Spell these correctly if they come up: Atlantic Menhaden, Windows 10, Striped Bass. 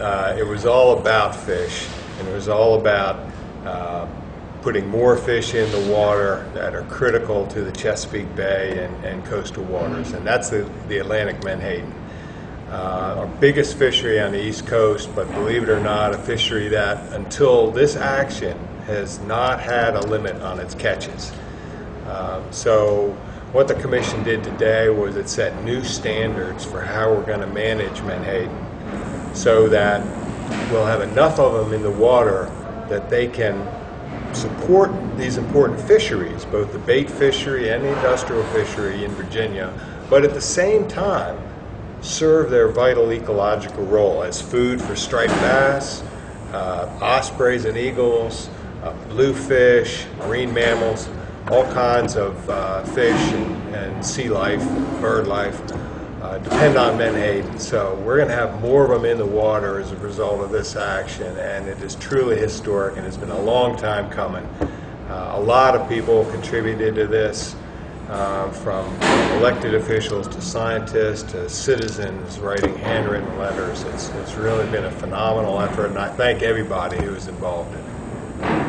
it was all about fish, and it was all about putting more fish in the water that are critical to the Chesapeake Bay and coastal waters, and that's the Atlantic Menhaden. Our biggest fishery on the East Coast, but believe it or not, a fishery that until this action has not had a limit on its catches. So what the Commission did today was it set new standards for how we're going to manage menhaden, so that we'll have enough of them in the water that they can support these important fisheries, both the bait fishery and the industrial fishery in Virginia, but at the same time serve their vital ecological role as food for striped bass, ospreys and eagles, bluefish, marine mammals, all kinds of fish and sea life, bird life, depend on menhaden. So we're going to have more of them in the water as a result of this action, and it is truly historic, and it's been a long time coming. A lot of people contributed to this, from elected officials to scientists to citizens writing handwritten letters. It's really been a phenomenal effort, and I thank everybody who was involved in it.